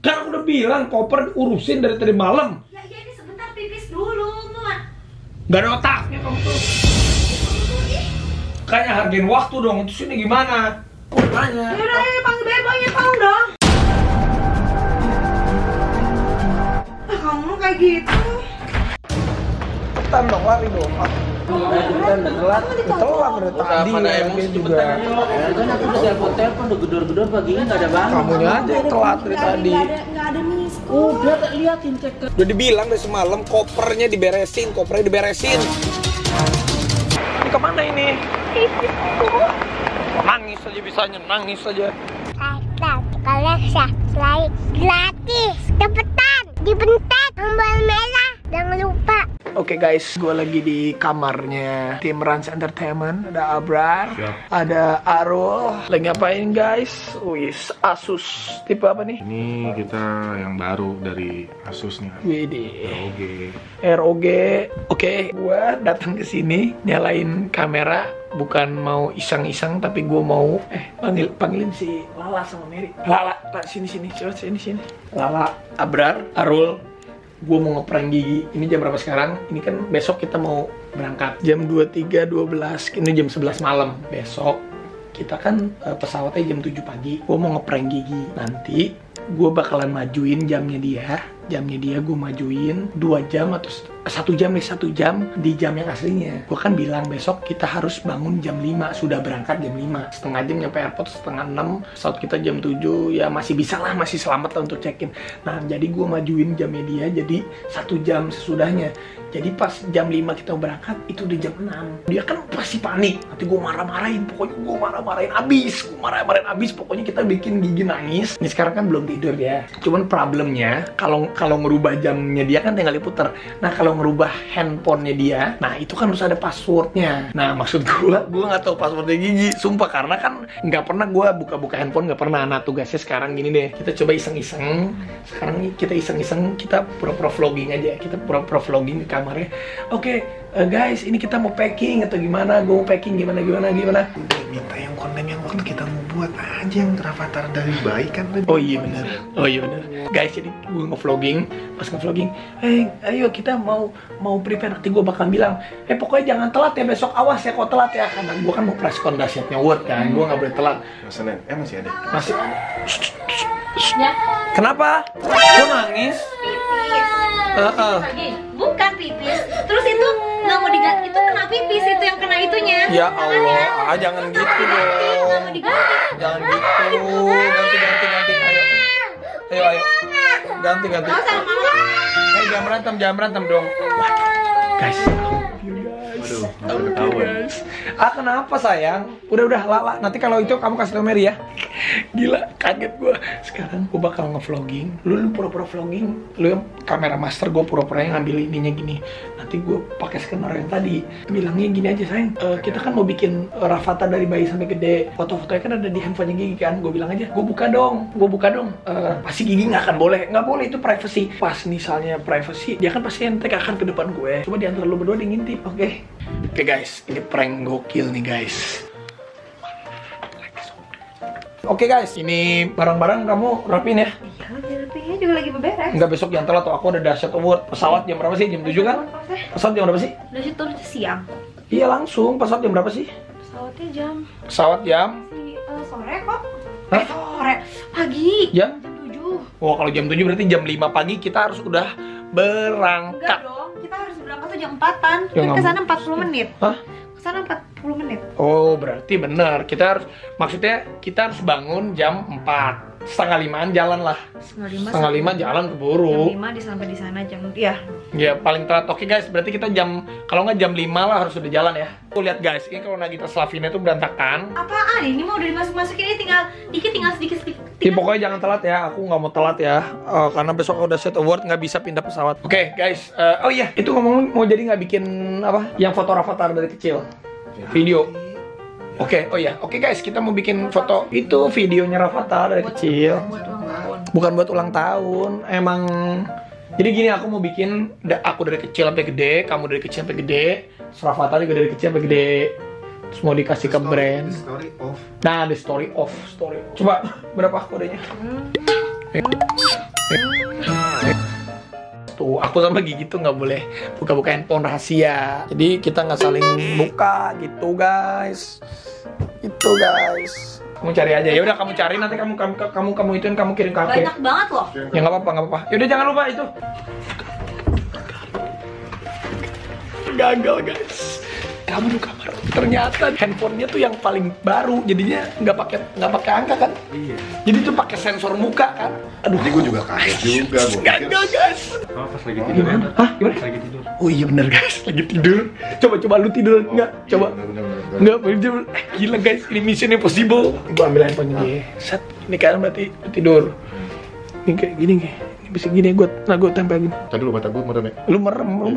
Kan aku udah bilang koper urusin dari tadi malam. Ya iya, ini sebentar pipis dulu, Mon. Gak ada otaknya kamu tuh. Kayaknya hargain waktu dong. Itu sini gimana? Aku tanya. Yaudah, ya, panggil bebonya, tolong dong. Ah, kamu kayak gitu. Cepetan dong, lari dong. Telat, telat dari tadi. Juga kan aku udah telepon-telepon, udah gedor-gedor paginya nggak ada banget. Kamunya aja yang telat dari tadi. Nggak ada miss call. Udah liatin cek. Udah dibilang dari semalam kopernya diberesin, Ini kemana ini? Nangis aja bisanya, nangis aja. Atau koleksa selain gratis, cepetan, dibentak, tombol merah, jangan lupa. Oke guys, gue lagi di kamarnya Tim Rans Entertainment. Ada Abrar, ada Arul. Lagi ngapain guys? Wis, Asus tipe apa nih? Ini kita yang baru dari Asus nih. ROG. ROG. Oke, gue datang ke sini nyalain kamera. Bukan mau iseng-iseng, tapi gue mau panggilin si Lala sama Mary. Lala, sini coba sini. Lala, Abrar, Arul. Gue mau ngeprank gigi. Ini jam berapa sekarang? Ini kan besok kita mau berangkat jam 23.12. Ini jam 11 malam. Besok kita kan pesawatnya jam 7 pagi. Gue mau ngeprank gigi. Nanti gue bakalan majuin jamnya dia. Gue majuin 2 jam atau 1 jam nih, 1 jam di jam yang aslinya. Gue kan bilang besok kita harus bangun jam 5, sudah berangkat jam 5. Setengah jam nyampe airport, setengah 6, pesawat kita jam 7, ya masih bisa lah, masih selamat lah untuk check-in. Nah, jadi gue majuin jamnya dia jadi 1 jam sesudahnya. Jadi pas jam 5 kita berangkat, itu udah jam 6. Dia kan pasti panik, nanti gue marah-marahin, pokoknya gue marah-marahin abis. Pokoknya kita bikin gigi nangis. Ini sekarang kan belum tidur ya. Cuman problemnya, kalau ngerubah jamnya dia kan tinggal diputer. Nah, kalau merubah handphonenya dia, nah itu kan harus ada passwordnya. Nah maksud gue nggak tahu passwordnya Gigi, sumpah, karena kan nggak pernah gue buka-buka handphone, nggak pernah. Nah tugasnya sekarang gini deh, kita coba iseng-iseng. Sekarang kita iseng-iseng, kita pura-pura vlogging aja, kita pura-pura vlogging ke kamarnya. Oke, guys, ini kita mau packing atau gimana? Gue mau packing gimana? Minta yang konten yang waktu kita mau buat aja yang Rafathar dari bayi kan? Oh iya benar. Guys, jadi gue ngevlogging, pas ngevlogging, ayo kita mau prepare. Nanti gue bakal bilang pokoknya jangan telat ya besok, awas ya kalau telat ya, karena gue kan mau press con dahsyatnya Word kan, gue nggak boleh telat. Senin masih ada, kenapa gue nangis? Pipis. Bukan pipis, terus itu nggak mau diganti, itu kena pipis, itu yang kena itunya. Ya Allah, jangan gitu dong, jangan gitu, ganti. Ayo ganti. Jangan berantem dong. What? Guys, aduh, kenapa sayang? Udah Lala, nanti kalau itu kamu kasih tau Mary ya. Gila, kaget gue. Sekarang gue bakal ngevlogging. Lu pura-pura vlogging. Lu yang kamera master, gue pura-pura yang ngambil ininya gini. Nanti gue pakai skenario yang tadi. Bilangnya gini aja sayang. Kita kan mau bikin Rafathar dari bayi sampai gede. Foto-fotonya kan ada di handphonenya Gigi kan. Gue bilang aja, gue buka dong. Pasti Gigi nggak akan boleh. Nggak boleh, itu privacy. Pas misalnya privacy, dia kan pasti entek akan ke depan gue. Coba diantara lu berdua di ngintip, oke? Oke guys, ini prank gokil nih guys. Oke guys, ini barang-barang kamu rapiin ya? Iya, lagi rapiinnya juga lagi beberes. Enggak, besok jangan telat, aku ada dahsyat award. Pesawat jam berapa sih? Jam 7 kan? Pesawat jam berapa sih? Dahsyat award siang. Iya langsung, pesawat jam berapa sih? Pesawat jam? Sore kok? Hah? Sore, pagi. Jam? Jam 7. Wah, kalau jam 7 berarti jam 5 pagi kita harus udah berangkat. Enggak dong, kita harus berangkat tuh jam 4-an. Kan kesana 40 menit. Hah? Kesana 40 menit. Oh, berarti benar. Kita harus bangun jam 4. Setengah 5-an jalan lah. Setengah lima jalan keburu. Jam 5 sampai di sana jam ya paling telat. Oke guys, berarti kita jam, kalau nggak jam 5 lah harus udah jalan ya. Tuh lihat guys, ini kalau Nagita Slavina itu berantakan. Apaan? Ini mau udah dimasuk-masukin, ini tinggal sedikit. Ya, pokoknya jangan telat ya, aku nggak mau telat ya, karena besok udah set award nggak bisa pindah pesawat. Oke guys, itu ngomong mau jadi nggak bikin apa? Yang foto Rafathar dari kecil, video. Oke guys, kita mau bikin foto itu videonya Rafathar dari kecil. Bukan buat ulang tahun, emang. Jadi gini, aku mau bikin aku dari kecil sampai gede, kamu dari kecil sampai gede, Rafathar juga dari kecil sampai gede. Terus mau dikasih ke brand. The story of. Coba berapa kodenya? aku sama Gigi tuh nggak boleh buka-buka handphone rahasia. Jadi kita nggak saling buka gitu guys. Itu guys. Kamu cari aja. Ya udah kamu cari, nanti kamu ituin, kamu kirim ke aku. Banyak banget loh. Ya nggak apa-apa, nggak apa-apa. Ya udah jangan lupa itu. Gagal guys. Kamu di kamar. Ternyata handphonenya tuh yang paling baru, jadinya nggak pakai angka kan? Iya. Jadi tuh pakai sensor muka kan? Aduh, ini gue juga kaget juga. Gagal guys. Oh, pas lagi tidur ya? Hah? Gimana? Pas lagi tidur. Oh iya bener guys, lagi tidur. Coba lu tidur nggak? Oh, coba. Nggak bener. Gila guys, ini Mission Impossible. Gue ambil handphonenya dia. Set. Ini kan berarti tidur. Ini kayak gini nih. Bisa gini gue tempelin. Tadi lu mata gue merem ya? Lu merem.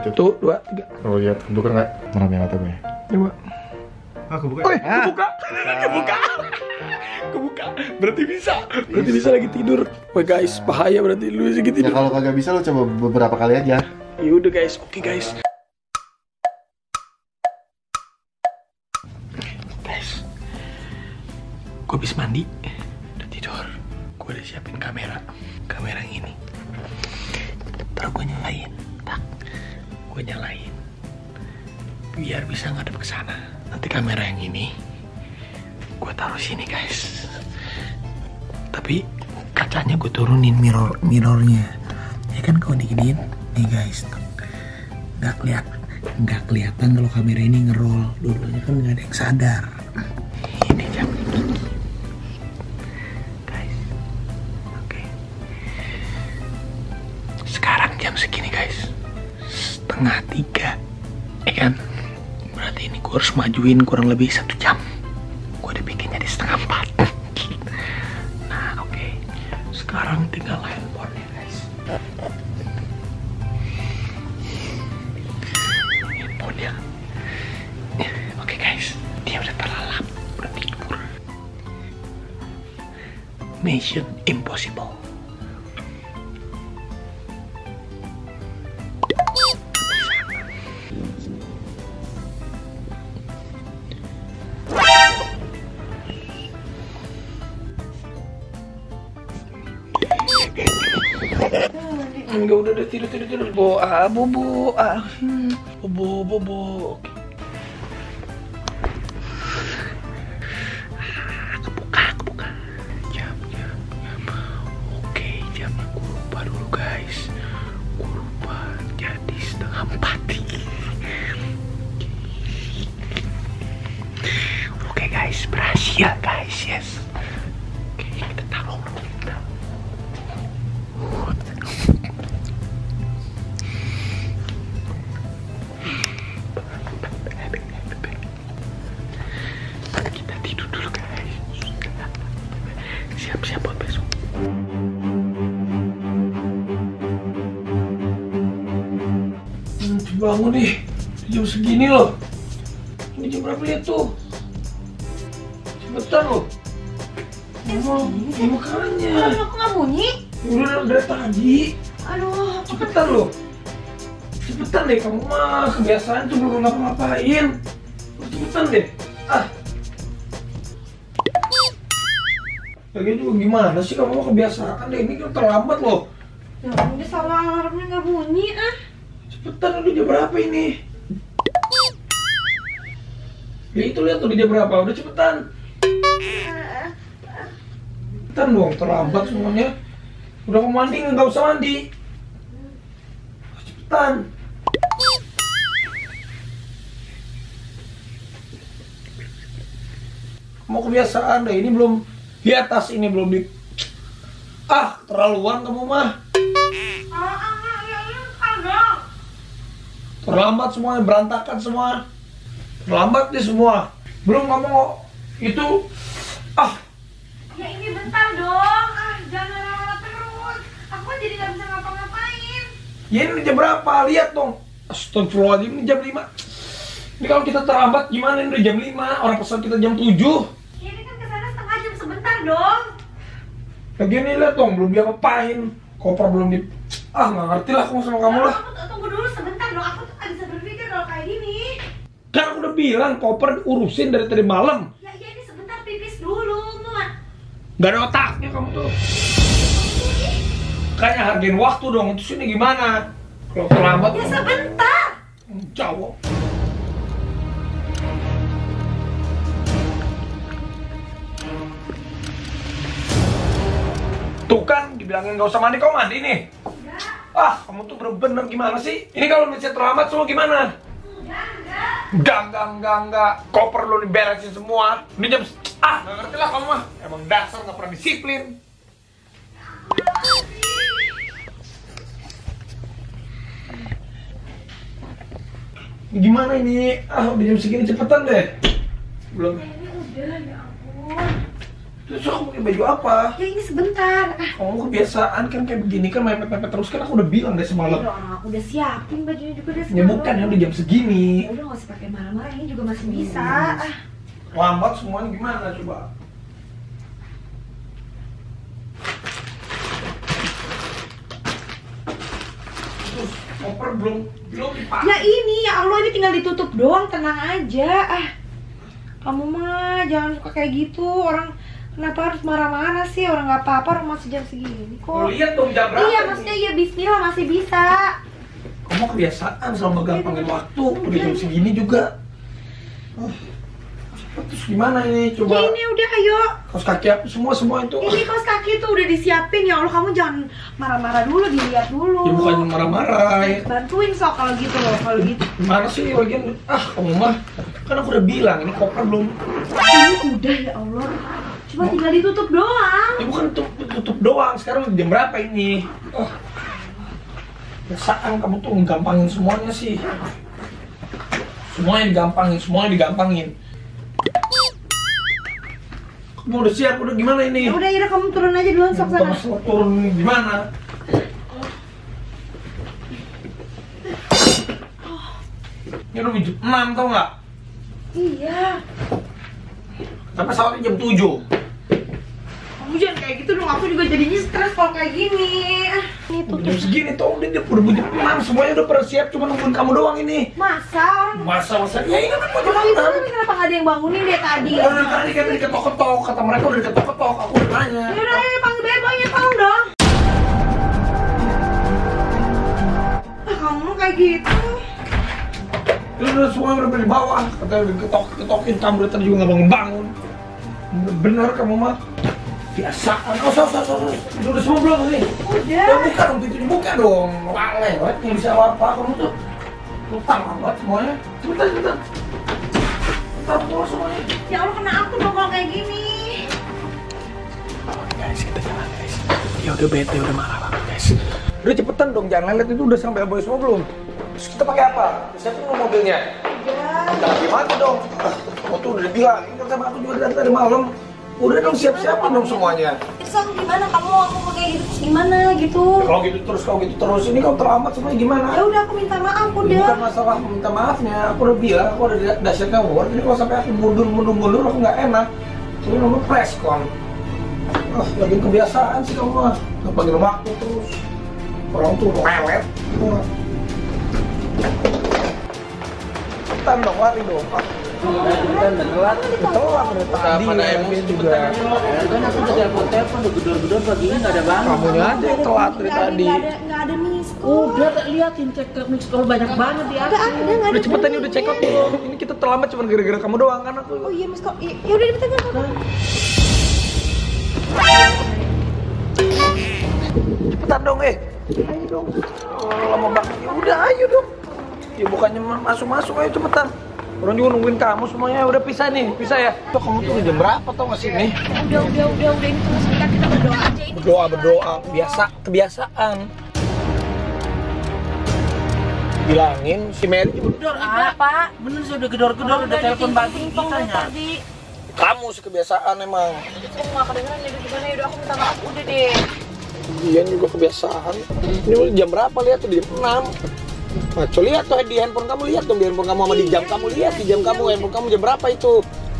Itu. Tuh, 2, 3. Lu lihat, kebuka nggak? Merem ya mata gue. Coba. Ah, kebuka. Wih, kebuka. Berarti bisa. Berarti bisa lagi tidur. Wah guys, bahaya berarti lu lagi tidur. Ya kalau kagak bisa lu coba beberapa kali aja. Ya udah guys, oke guys. Guys, gue habis mandi, udah tidur. Gue udah siapin kamera yang ini. Ntar gue nyalain, tak? Gue nyalain biar bisa ngadep ke sana. Nanti kamera yang ini gue taruh sini guys. Tapi kacanya gue turunin mirrornya. Ya kan kalau diginiin, nih guys, nggak kelihatan kalau kamera ini ngerol. Dulunya kan nggak ada yang sadar. Ini jam ini. Segini guys, 2:30, ya kan? Berarti ini gue harus majuin kurang lebih 1 jam. Gue udah bikin jadi 3:30. Nah oke, sekarang tinggal handphone ya guys. Handphone ya. Oke guys, dia udah terlalap, udah tidur. Mission Impossible. Enggak, udah tidur. Bobo. Kebuka. Jam. Oke, jamnya gue lupa dulu guys. Gue lupa, jadi 3:30. Oke guys, berhasil guys, yes. Oke, kita taruh dulu. Bangun nih, jam segini loh. Ini jam berapa ya tuh? Cepetan loh. Ya makanya. Aduh, aku nggak bunyi. Udah dari tadi. Aduh, cepetan loh. Cepetan deh kamu mah, kebiasaan tuh belum ngapa-ngapain. Cepetan deh. Ah. Lagian juga gimana sih kamu mah, kebiasaan deh, ini kan terlambat loh. Ya udah salah alarmnya nggak bunyi ah. Cepetan, udah jam berapa ini? Ya itu lihat tuh, jam berapa, udah cepetan. Cepetan dong, terlambat semuanya. Udah mau mandi, nggak usah mandi. Cepetan. Mau kebiasaan deh, ini belum di atas, ini belum di... Ah, terlaluan kamu mah. Terlambat semuanya, berantakan semua. Terlambat nih semua. Belum ngomong itu. Ah. Ya ini bentar dong. Ah, jangan lama-lama terus. Aku jadi nggak bisa ngapa-ngapain. Ya ini jam berapa? Lihat dong. Astagfirullahaladzim, ini jam 5. Ini kalau kita terlambat gimana, ini udah jam 5. Orang pesan kita jam 7. Ya ini kan kesana setengah jam sebentar dong. Lagian nih lihat dong, belum diapa-apain. Koper belum di... Ah, nggak ngerti lah aku sama kamu lah. Tunggu dulu sebentar dong, aku bisa berpikir kalau kayak gini. Kan aku udah bilang koper urusin dari tadi malam. Ya ini sebentar, pipis dulu, Mak. Gak ada otaknya kamu tuh. makanya hargain waktu dong. Terus ini gimana? Kalau terlambat ya sebentar. Cowok. Tuh kan dibilangin nggak usah mandi, kau mandi nih. Enggak. Ah, kamu tuh bener-bener gimana sih? Ini kalau misalnya terlambat semua gimana? Enggak. Kau perlu diberesin semua. Ini jam nggak ngerti lah kamu mah. Emang dasar nggak pernah disiplin. Gimana ini? Ah, udah jam segini, cepetan deh. Belum. Ini udah, ya ampun. Terus aku pakai baju apa? Ya ini sebentar. Kamu kebiasaan kan kayak begini kan, mepet-mepet terus kan, aku udah bilang dari semalam. Iya dong, aku udah siapin bajunya juga dari semalam. Ya bukan, ya udah jam segini. Ya udah nggak usah pakai marah-marah, ini juga masih bisa. Lambat semuanya gimana coba? Koper belum dipakai. Ya ini, ya Allah, ini tinggal ditutup doang, tenang aja. Kamu mah jangan suka kayak gitu. Orang kenapa harus marah-marah sih? Orang nggak apa-apa, orang masih jam segini kok. Lihat dong jam berapa. Iya, maksudnya ya bismillah masih bisa. Kamu kebiasaan sama gampangin waktu, udah jam segini juga. Terus gimana ini coba? Ya ini udah, ayo. Kaos kaki aku semua itu. Ini kaos kaki tuh udah disiapin, ya Allah, kamu jangan marah-marah dulu, dilihat dulu. Ya bukan marah-marah. Ya. Bantuin sok kalau gitu loh, kalau gitu. Marah sih bagian kamu mah. Kan aku udah bilang ini koper belum. Ini udah, ya Allah. Cuma tinggal ditutup doang. Ya bukan tutup doang. Sekarang jam berapa ini? Biasaan kamu tuh gampangin semuanya sih. Semuanya digampangin. Kamu udah siap, udah gimana ini? Ya udah, Ira, kamu turun aja duluan sok sana. Turun gimana? Ini udah jam 6 tau nggak? Iya. Sampai saatnya jam 7. Kamu jangan kayak gitu dong, aku juga jadinya stres kalau kayak gini. Jam segini tuh udah jam 6, semuanya udah pada siap, cuma nungguin kamu doang ini. Masa ya ini kan mau jam 6. Tapi kenapa nggak ada yang bangunin deh tadi? Udah tadi kan udah ketok-ketok, kata mereka udah ketok-ketok, aku udah tanya. Yaudah, ayo panggil bebonya, tolong dong. Kamu kayak gitu. Udah semua bener-bener di bawah, katanya udah ketok-ketokin, kamu udah tadi juga nggak bangun-bangun. Bener kamu mah. Biasaan, udah semua belum nih? Udah. Ya buka dong, pintu dibuka dong. Lale, nggak bisa apa-apa, kamu tuh. Lutang banget semuanya. Cepetan. Bentar pulang semuanya. Ya Allah, kena aku dong kalau kayak gini. Guys, kita jalan guys. Ya udah bete, udah marah banget guys. Udah cepetan dong, jangan lelet, itu udah sampai aboy semua belum? Terus kita pakai apa? Siapa dulu mobilnya? Udah. Kita pakai mati dong. Waktu udah bilang, ini kan sama aku juga dari malam. Udah dong, siap-siapin dong semuanya. Terus aku gimana? Kamu aku pakai gitu gimana gitu? Ya, kalau gitu terus ini kau terlambat semuanya gimana? Ya udah, aku minta maaf udah. Bukan masalah minta maafnya, aku udah bilang aku udah dahsyat kamu. Ini kalau sampai aku mundur aku nggak enak. Ini nomor preskon. Lagi kebiasaan sih kamu mah. Ngepanggil waktu terus. Orang tuh melet. Cepetan dong, lari dong. Telat, kan aku telepon gedor-gedor pagi ini nggak ada banget. Kamunya aja yang telat dari tadi. Nggak ada miss call. Udah liatin cek miss call banyak banget di atas. Udah cepetan nih, udah check out dulu. Ini kita terlambat cuma gara-gara kamu doang kan aku. Oh iya miss call. Ya udah cepetan dong. Cepetan dong ayo dong. Lama banget. Udah ayo dong. Ya bukannya masuk-masuk, ayo cepetan. Orang juga nungguin kamu semuanya, udah pisah ya. Tuh kamu tuh jam berapa tau gak sih nih? Udah ini cuma sebentar, kita berdoa aja ini. Berdoa, kebiasaan. Bilangin si Mary gedor juga Pak. Bener sih udah gedor-gedor, udah telepon pagi kitanya. Kamu sih kebiasaan emang. Aku nggak kedengeran jadi gimana, yaudah aku minta maaf udah deh. Dia juga kebiasaan. Ini jam berapa lihat tuh, jam 6. Nah, lihat tuh di handphone kamu, lihat dong di handphone kamu sama di jam kamu, lihat di jam kamu, handphone kamu jam berapa itu?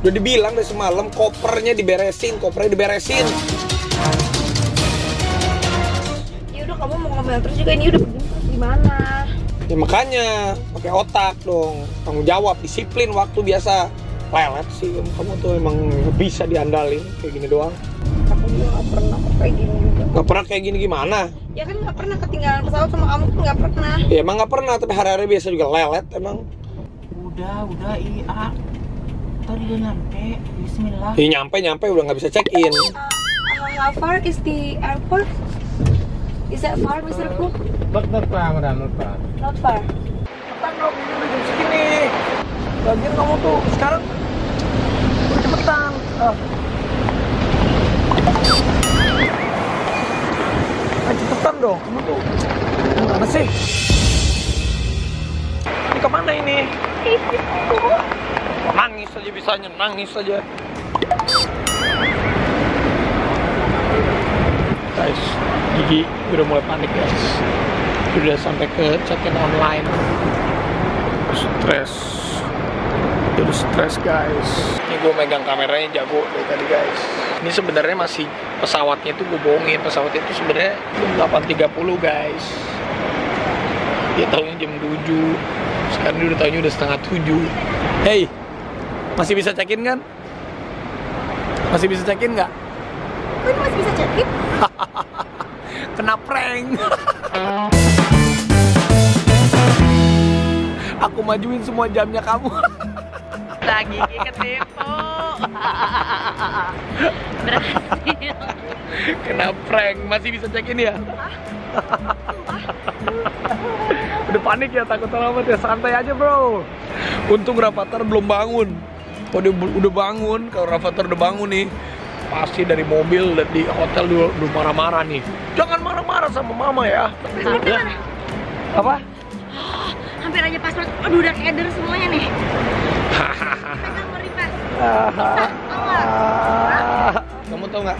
Udah dibilang dari semalam kopernya diberesin. Ya udah, kamu mau ngomel terus juga, ini udah terus gimana? Ya makanya pakai otak dong, tanggung jawab, disiplin, waktu biasa. Lelet sih kamu tuh emang bisa diandalin kayak gini doang. Aku juga nggak pernah kayak gini juga. Nggak pernah kayak gini gimana? Ya kan nggak pernah ketinggalan pesawat sama kamu tuh nggak pernah. Ya emang nggak pernah, tapi hari-hari biasa juga lelet emang. Udah ini ah. Tadi udah nyampe, bismillah. Iya nyampe udah nggak bisa check in. How far is the airport? Is that far, Mr. Cook? Not far. Cepetan dong, ini udah jam segini. Lagian kamu tuh sekarang cepetan. Cepetan dong, kamu tuh gimana sih? Ini kemana ini? Nangis aja bisanya, nangis aja. Guys, Gigi udah mulai panik guys. Udah sampai ke check-in online. Udah stres guys. Ini gue megang kameranya jago dari tadi guys. Ini sebenarnya masih pesawatnya itu gue bohongin. Pesawatnya itu sebenarnya 8.30 guys. Dia tahunya jam 7. Sekarang dia tahunya udah setengah 7. Hey, masih bisa check-in kan? Masih bisa check-in nggak? Gue masih bisa check-in. Kena prank. Aku majuin semua jamnya kamu. Lagi Gigi ketipu. Berhasil. Kena prank. Masih bisa check-in ya? Udah panik ya, takut terlambat ya. Santai aja bro. Untung Rafathar belum bangun. Kalau dia udah bangun, kalau Rafathar udah bangun nih, pasti dari mobil dan di hotel dulu marah-marah nih. Jangan marah-marah sama mama ya. Nah. Apa? Oh, hampir aja paspor. Aduh, udah keder semuanya nih. Hahaha. Meripas. Kamu tau nggak?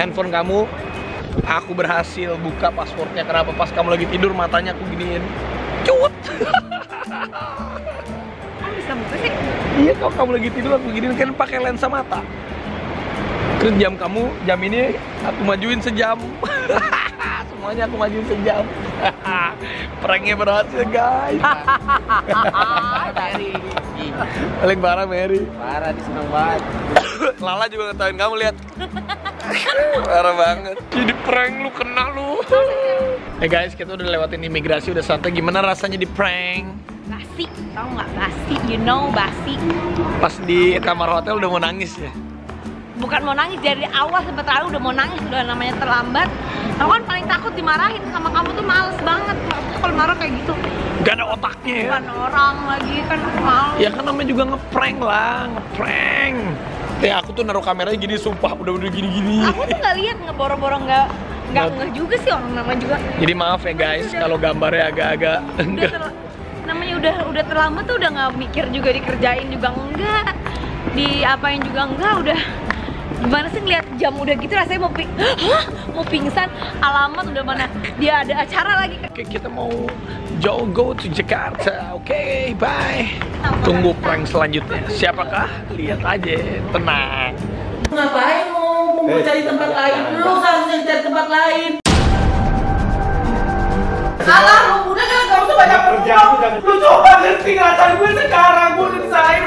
Handphone kamu, aku berhasil buka pasportnya. Kenapa? Pas kamu lagi tidur matanya aku giniin. Cut. Kamu bisa buka sih? Iya, kalau kamu lagi tidur aku giniin kan pakai lensa mata. Terus jam kamu, jam ini aku majuin sejam. Semuanya aku majuin sejam. Pranknya berhasil guys. Mary. Paling parah Mary. Parah, seneng banget. Lala juga ngetahuin kamu, lihat. Parah banget. Jadi prank lu, kena lu. Hey guys, kita udah lewatin imigrasi, udah santai. Gimana rasanya di prank? Basi, tau nggak? Basi, you know, basi. Pas di kamar hotel udah mau nangis ya? Bukan mau nangis, dari awal sampai terakhir udah mau nangis. Udah namanya terlambat. Aku kan paling takut dimarahin sama kamu tuh, males banget kalau marah kayak gitu. Gak ada otaknya ya? Bukan orang lagi, kan males. Ya kan namanya juga ngeprank lah, ngeprank. Ya aku tuh naruh kameranya gini, sumpah udah gini-gini. Aku tuh gak lihat, ngeboro-boro gak ngeh juga sih orang namanya juga. Jadi maaf ya guys, kalau gambarnya agak-agak namanya udah terlambat tuh udah gak mikir juga, dikerjain juga enggak, diapain juga enggak, udah gimana sih ngeliat jam udah gitu rasanya mau pingsan. Alamat udah mana, dia ada acara lagi. Oke, kita mau go to Jakarta. Oke, bye. Tunggu prank selanjutnya. Siapakah? Lihat aja, tenang. Ngapain mau cari tempat lain? Lu harusnya cari tempat lain. Salah, lu udah kan kamu tuh banyak kerjaan. Lu coba ngerti nggak? Cari gue sekarang, gue udah disalahin.